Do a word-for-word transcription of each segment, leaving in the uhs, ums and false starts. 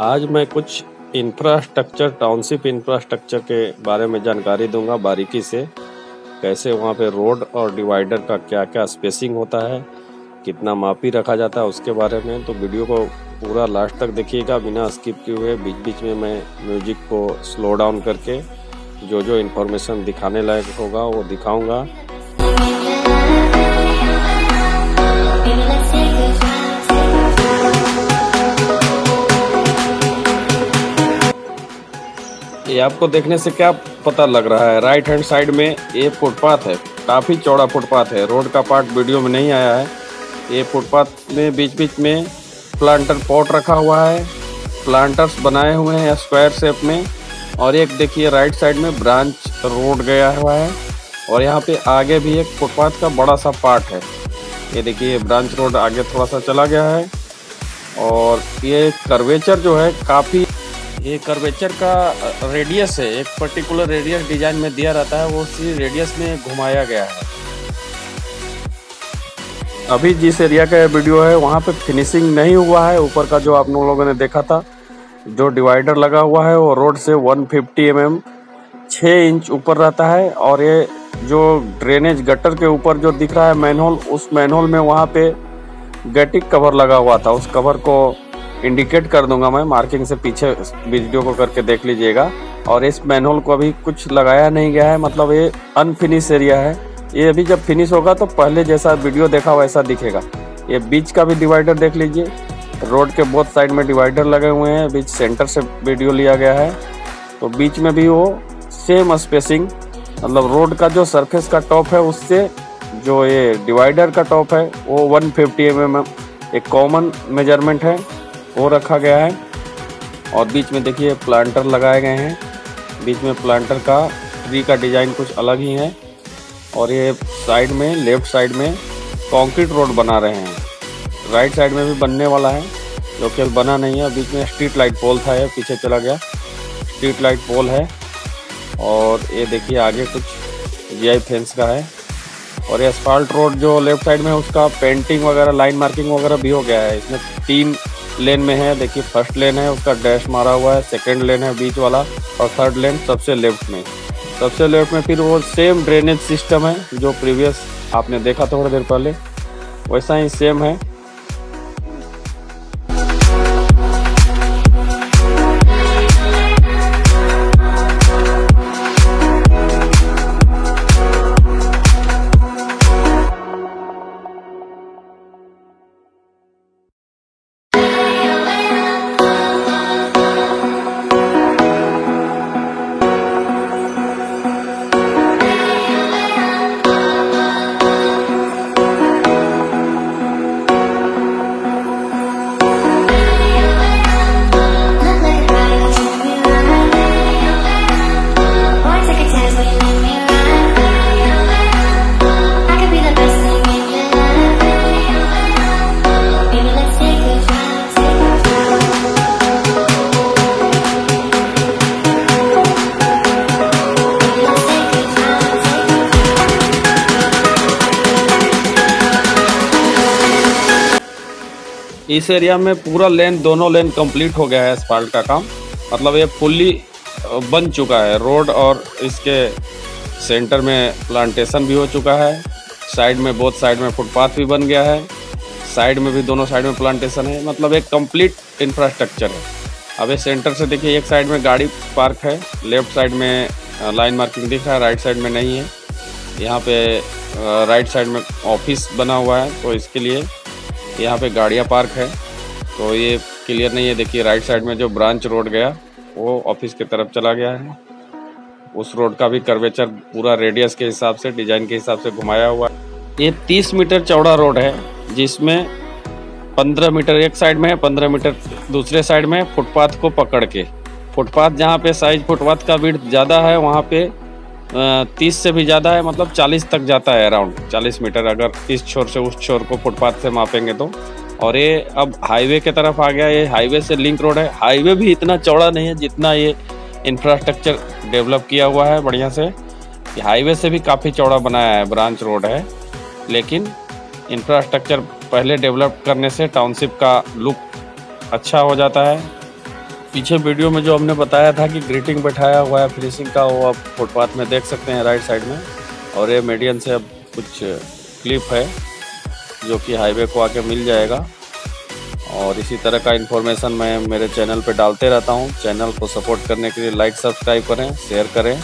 आज मैं कुछ इंफ्रास्ट्रक्चर टाउनशिप इंफ्रास्ट्रक्चर के बारे में जानकारी दूंगा बारीकी से, कैसे वहाँ पे रोड और डिवाइडर का क्या क्या स्पेसिंग होता है, कितना मापी रखा जाता है उसके बारे में। तो वीडियो को पूरा लास्ट तक देखिएगा बिना स्किप किए हुए। बीच बीच में मैं म्यूजिक को स्लो डाउन करके जो जो इन्फॉर्मेशन दिखाने लायक होगा वो दिखाऊँगा। ये आपको देखने से क्या पता लग रहा है, राइट हैंड साइड में ये फुटपाथ है, काफ़ी चौड़ा फुटपाथ है। रोड का पार्ट वीडियो में नहीं आया है। ये फुटपाथ में बीच बीच में प्लांटर पॉट रखा हुआ है, प्लांटर्स बनाए हुए हैं स्क्वायर शेप में। और एक देखिए राइट साइड में ब्रांच रोड गया हुआ है। और यहाँ पे आगे भी एक फुटपाथ का बड़ा सा पार्ट है। ये देखिए ब्रांच रोड आगे थोड़ा सा चला गया है। और ये कर्वेचर जो है काफ़ी, ये कर्वेचर का रेडियस है, एक पर्टिकुलर रेडियस डिजाइन में दिया रहता है, वो उसी रेडियस में घुमाया गया है। अभी जिस एरिया का वीडियो है वहाँ पे फिनिशिंग नहीं हुआ है। ऊपर का जो आप लोगों ने देखा था जो डिवाइडर लगा हुआ है वो रोड से एक सौ पचास एम एम छः इंच ऊपर रहता है। और ये जो ड्रेनेज गटर के ऊपर जो दिख रहा है मैनहोल, उस मैनहोल में वहाँ पे गैटिक कवर लगा हुआ था, उस कवर को इंडिकेट कर दूंगा मैं मार्किंग से, पीछे वीडियो को करके देख लीजिएगा। और इस मैनहोल को अभी कुछ लगाया नहीं गया है, मतलब ये अनफिनिश एरिया है। ये अभी जब फिनिश होगा तो पहले जैसा वीडियो देखा वैसा दिखेगा। ये बीच का भी डिवाइडर देख लीजिए, रोड के बोथ साइड में डिवाइडर लगे हुए हैं, बीच सेंटर से वीडियो लिया गया है। तो बीच में भी वो सेम स्पेसिंग, मतलब रोड का जो सरफेस का टॉप है उससे जो ये डिवाइडर का टॉप है वो वन फिफ्टी एम एम एक कॉमन मेजरमेंट है वो रखा गया है। और बीच में देखिए प्लांटर लगाए गए हैं, बीच में प्लांटर का ट्री का डिज़ाइन कुछ अलग ही है। और ये साइड में लेफ़्ट साइड में कंक्रीट रोड बना रहे हैं, राइट साइड में भी बनने वाला है, लोकल बना नहीं है। बीच में स्ट्रीट लाइट पोल था, ये पीछे चला गया, स्ट्रीट लाइट पोल है। और ये देखिए आगे कुछ जी आई फेंस का है। और ये एस्फाल्ट रोड जो लेफ़्ट साइड में है उसका पेंटिंग वगैरह लाइन मार्किंग वगैरह भी हो गया है। इसमें तीन लेन में है, देखिए फर्स्ट लेन है उसका डैश मारा हुआ है, सेकंड लेन है बीच वाला, और थर्ड लेन सबसे लेफ्ट में। सबसे लेफ्ट में फिर वो सेम ड्रेनेज सिस्टम है जो प्रीवियस आपने देखा थोड़ी देर पहले, वैसा ही सेम है। इस एरिया में पूरा लेन, दोनों लेन कंप्लीट हो गया है, एस्फाल्ट का काम मतलब ये फुल्ली बन चुका है। रोड और इसके सेंटर में प्लांटेशन भी हो चुका है, साइड में बोथ साइड में फुटपाथ भी बन गया है, साइड में भी दोनों साइड में प्लांटेशन है, मतलब एक कंप्लीट इंफ्रास्ट्रक्चर है। अब ये सेंटर से देखिए एक साइड में गाड़ी पार्क है, लेफ्ट साइड में लाइन मार्किंग दिख रहा है, राइट साइड में नहीं है। यहाँ पे राइट साइड में ऑफिस बना हुआ है तो इसके लिए यहाँ पे गाड़ियाँ पार्क है, तो ये क्लियर नहीं है। देखिए राइट साइड में जो ब्रांच रोड गया वो ऑफिस की तरफ चला गया है, उस रोड का भी कर्वेचर पूरा रेडियस के हिसाब से, डिजाइन के हिसाब से घुमाया हुआ है। ये तीस मीटर चौड़ा रोड है जिसमें पंद्रह मीटर एक साइड में है, पंद्रह मीटर दूसरे साइड में। फुटपाथ को पकड़ के, फुटपाथ जहाँ पे साइज फुटपाथ का विड्थ ज़्यादा है वहाँ पे तीस से भी ज़्यादा है, मतलब चालीस तक जाता है, अराउंड चालीस मीटर अगर इस छोर से उस छोर को फुटपाथ से मापेंगे तो। और ये अब हाईवे के तरफ आ गया, ये हाईवे से लिंक रोड है। हाईवे भी इतना चौड़ा नहीं है जितना ये इंफ्रास्ट्रक्चर डेवलप किया हुआ है बढ़िया से। हाईवे से भी काफ़ी चौड़ा बनाया है, ब्रांच रोड है, लेकिन इंफ्रास्ट्रक्चर पहले डेवलप करने से टाउनशिप का लुक अच्छा हो जाता है। पीछे वीडियो में जो हमने बताया था कि ग्रीटिंग बैठाया हुआ है फिनिशिंग का, वो आप फुटपाथ में देख सकते हैं राइट साइड में। और ये मीडियन से अब कुछ क्लिप है जो कि हाईवे को आके मिल जाएगा। और इसी तरह का इन्फॉर्मेशन मैं मेरे चैनल पे डालते रहता हूँ। चैनल को सपोर्ट करने के लिए लाइक सब्सक्राइब करें, शेयर करें।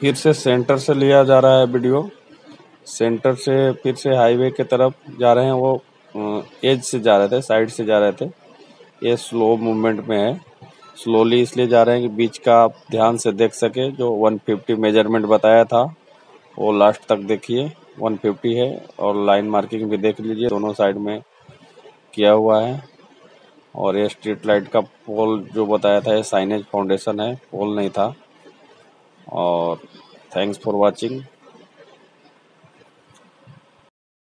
फिर से सेंटर से लिया जा रहा है वीडियो, सेंटर से फिर से हाईवे के तरफ जा रहे हैं। वो एज से जा रहे थे, साइड से जा रहे थे। ये स्लो मूवमेंट में है, स्लोली इसलिए जा रहे हैं कि बीच का आप ध्यान से देख सके। जो एक सौ पचास मेजरमेंट बताया था वो लास्ट तक देखिए, एक सौ पचास है। और लाइन मार्किंग भी देख लीजिए, दोनों साइड में किया हुआ है। और ये स्ट्रीट लाइट का पोल जो बताया था, ये साइनेज फाउंडेशन है, पोल नहीं था। और थैंक्स फॉर वाचिंग।